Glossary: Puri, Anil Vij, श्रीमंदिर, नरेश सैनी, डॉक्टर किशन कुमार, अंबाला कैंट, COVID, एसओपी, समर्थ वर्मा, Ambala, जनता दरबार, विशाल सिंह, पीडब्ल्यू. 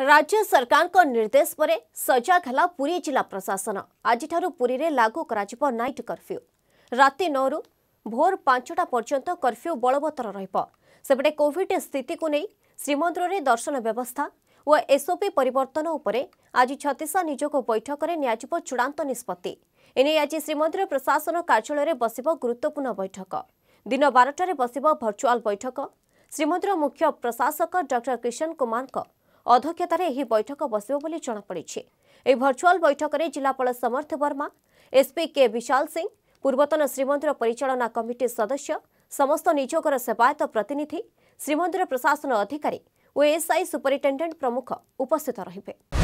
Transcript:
राज्य सरकार को निर्देश पर सजग है पुरी जिला प्रशासन। आज पुरी में लागू कर नाइट कर्फ्यू राति 9 भोर 5टा पर्यंत कर्फ्यू बलवत्तर रहिब। कोविड स्थिति को नहीं श्रीमंदिर में दर्शन व्यवस्था व एसओपी परिवर्तन उपरे आज 36वां नियोग बैठक में नियाजिब चूड़ांत निष्पत्ति। एने आज श्रीमंदिर प्रशासन कार्यालय में बस गुरुत्वपूर्ण बैठक दिन 12टार बस भर्चुआल बैठक। श्रीमंदिर मुख्य प्रशासक डॉक्टर किशन कुमार अध्यक्षतार यह बैठक बस जनापड़ी। भर्चुआल बैठक में जिलापाल समर्थ वर्मा, एसपी के विशाल सिंह, पूर्वतन श्रीमंदिर परिचालना कमिटी सदस्य, समस्त निजोगर सेवायत प्रतिनिधि, श्रीमंदिर प्रशासन अधिकारी और एसआई सुपरिटेडेट प्रमुख उपस्थित रहिबे।